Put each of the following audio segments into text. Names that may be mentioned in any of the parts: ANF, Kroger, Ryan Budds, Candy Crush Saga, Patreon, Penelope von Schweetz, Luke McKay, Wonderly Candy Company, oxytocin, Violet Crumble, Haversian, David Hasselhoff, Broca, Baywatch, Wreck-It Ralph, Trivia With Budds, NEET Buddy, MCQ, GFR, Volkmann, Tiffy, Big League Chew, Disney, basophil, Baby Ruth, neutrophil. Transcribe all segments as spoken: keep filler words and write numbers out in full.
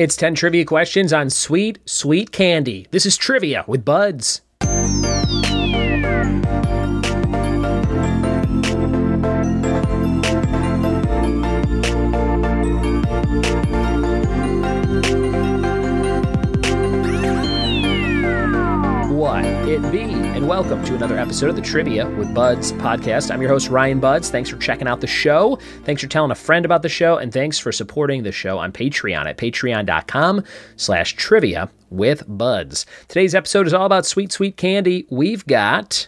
It's ten trivia questions on sweet, sweet candy. This is Trivia with Budds. What it be? And welcome to another episode of the Trivia with Budds podcast. I'm your host, Ryan Budds. Thanks for checking out the show. Thanks for telling a friend about the show. And thanks for supporting the show on Patreon at patreon.com slash trivia with Budds. Today's episode is all about sweet, sweet candy. We've got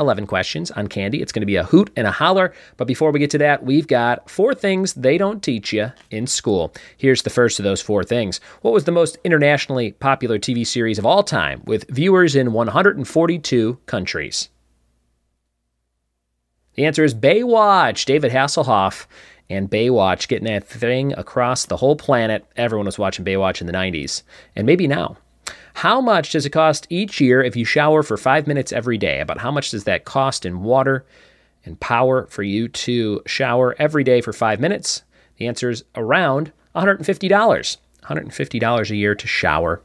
eleven questions on candy. It's going to be a hoot and a holler. But before we get to that, we've got four things they don't teach you in school. Here's the first of those four things. What was the most internationally popular T V series of all time with viewers in one hundred forty-two countries? The answer is Baywatch. David Hasselhoff and Baywatch, getting that thing across the whole planet. Everyone was watching Baywatch in the nineties and maybe now. How much does it cost each year if you shower for five minutes every day? About how much does that cost in water and power for you to shower every day for five minutes? The answer is around one hundred fifty dollars. one hundred fifty dollars a year to shower.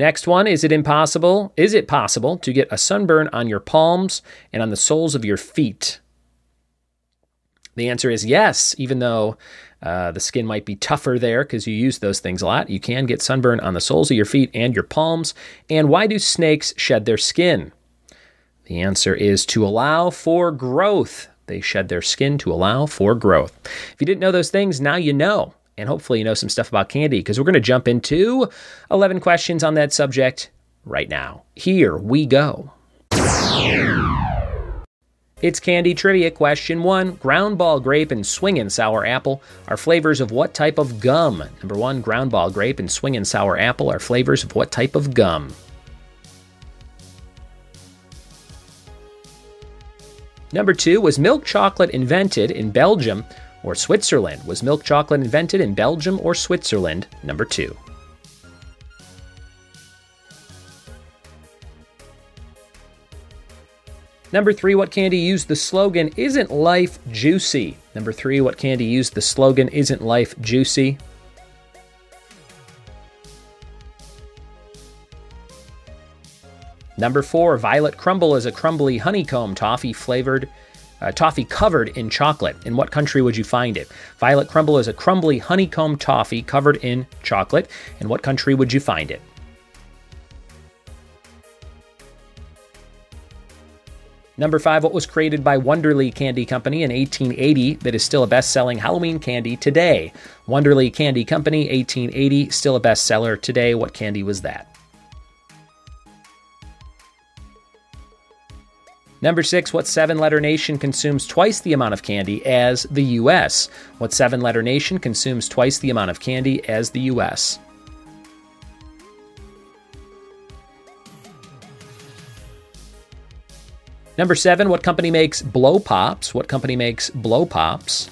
Next one, is it impossible? Is it possible to get a sunburn on your palms and on the soles of your feet? The answer is yes, even though Uh, the skin might be tougher there because you use those things a lot. You can get sunburn on the soles of your feet and your palms. And why do snakes shed their skin? The answer is to allow for growth. They shed their skin to allow for growth. If you didn't know those things, now you know. And hopefully you know some stuff about candy because we're going to jump into eleven questions on that subject right now. Here we go. It's candy trivia. Question one, ground ball grape and swingin' sour apple are flavors of what type of gum? Number one, ground ball grape and swingin' sour apple are flavors of what type of gum? Number two, was milk chocolate invented in Belgium or Switzerland? Was milk chocolate invented in Belgium or Switzerland? Number two. Number three, what candy used the slogan, "Isn't life juicy?" Number three, what candy used the slogan, "Isn't life juicy?" Number four, Violet Crumble is a crumbly honeycomb toffee flavored, uh, toffee covered in chocolate. In what country would you find it? Violet Crumble is a crumbly honeycomb toffee covered in chocolate. In what country would you find it? Number five, what was created by Wonderly Candy Company in eighteen eighty that is still a best-selling Halloween candy today? Wonderly Candy Company, eighteen eighty, still a bestseller today. What candy was that? Number six, what seven-letter nation consumes twice the amount of candy as the U S? What seven-letter nation consumes twice the amount of candy as the U S? Number seven, what company makes Blow Pops? What company makes Blow Pops?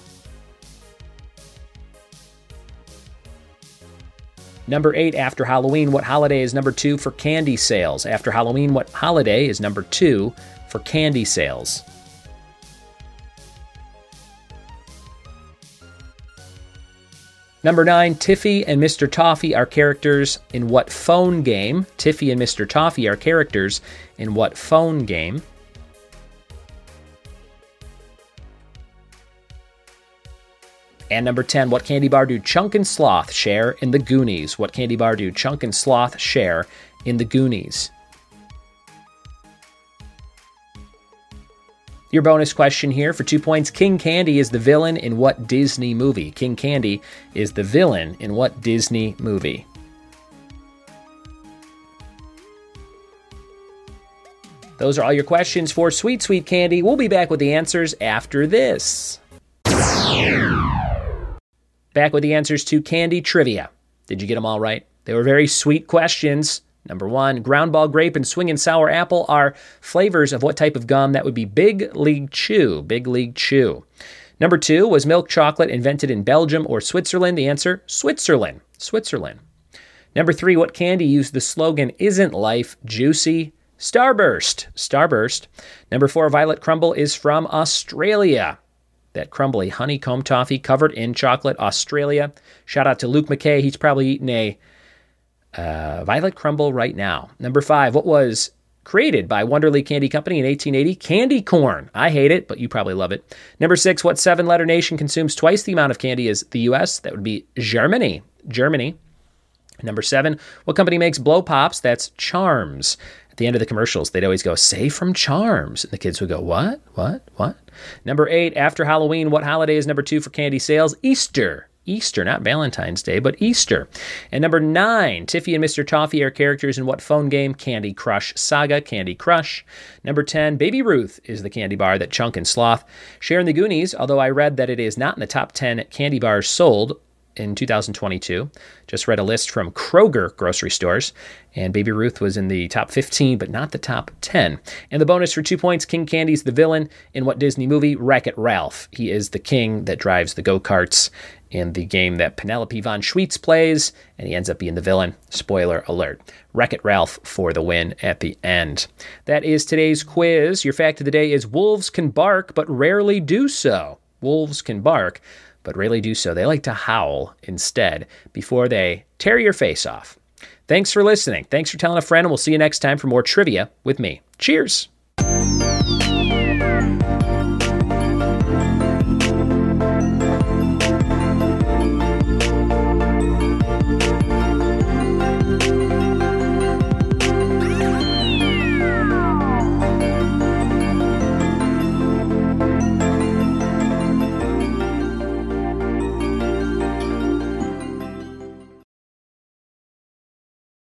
Number eight, after Halloween, what holiday is number two for candy sales? After Halloween, what holiday is number two for candy sales? Number nine, Tiffy and Mister Toffee are characters in what phone game? Tiffy and Mister Toffee are characters in what phone game? And number ten, what candy bar do Chunk and Sloth share in the Goonies? What candy bar do Chunk and Sloth share in the Goonies? Your bonus question here for two points. King Candy is the villain in what Disney movie? King Candy is the villain in what Disney movie? Those are all your questions for Sweet Sweet Candy. We'll be back with the answers after this. Back with the answers to candy trivia. Did you get them all right? They were very sweet questions. Number one, ground ball grape and swingin' sour apple are flavors of what type of gum? That would be Big League Chew. Big League Chew. Number two, was milk chocolate invented in Belgium or Switzerland? The answer, Switzerland. Switzerland. Number three, what candy used the slogan, "Isn't life juicy?" Starburst. Starburst. Number four, Violet Crumble is from Australia. that crumbly honeycomb toffee covered in chocolate, Australia. Shout out to Luke McKay. He's probably eating a uh, Violet Crumble right now. Number five, what was created by Wonderly Candy Company in eighteen eighty? Candy corn. I hate it, but you probably love it. Number six, what seven-letter nation consumes twice the amount of candy as the U S? That would be Germany. Germany. Number seven, what company makes blow pops? That's Charms. At the end of the commercials, they'd always go, "Save from Charms." And the kids would go, "What? What? What?" Number eight, after Halloween, what holiday is number two for candy sales? Easter. Easter, not Valentine's Day, but Easter. And number nine, Tiffy and Mister Toffee are characters in what phone game? Candy Crush Saga, Candy Crush. Number ten, Baby Ruth is the candy bar that Chunk and Sloth share in the Goonies, although I read that it is not in the top ten candy bars sold in two thousand twenty-two. Just read a list from Kroger grocery stores, and Baby Ruth was in the top fifteen, but not the top ten. And the bonus for two points, King Candy's the villain in what Disney movie? Wreck-It Ralph. He is the king that drives the go-karts in the game that Penelope von Schweetz plays, and he ends up being the villain. Spoiler alert. Wreck-It Ralph for the win at the end. That is today's quiz. Your fact of the day is wolves can bark, but rarely do so. Wolves can bark, but rarely do so. They like to howl instead before they tear your face off. Thanks for listening. Thanks for telling a friend, and we'll see you next time for more trivia with me. Cheers.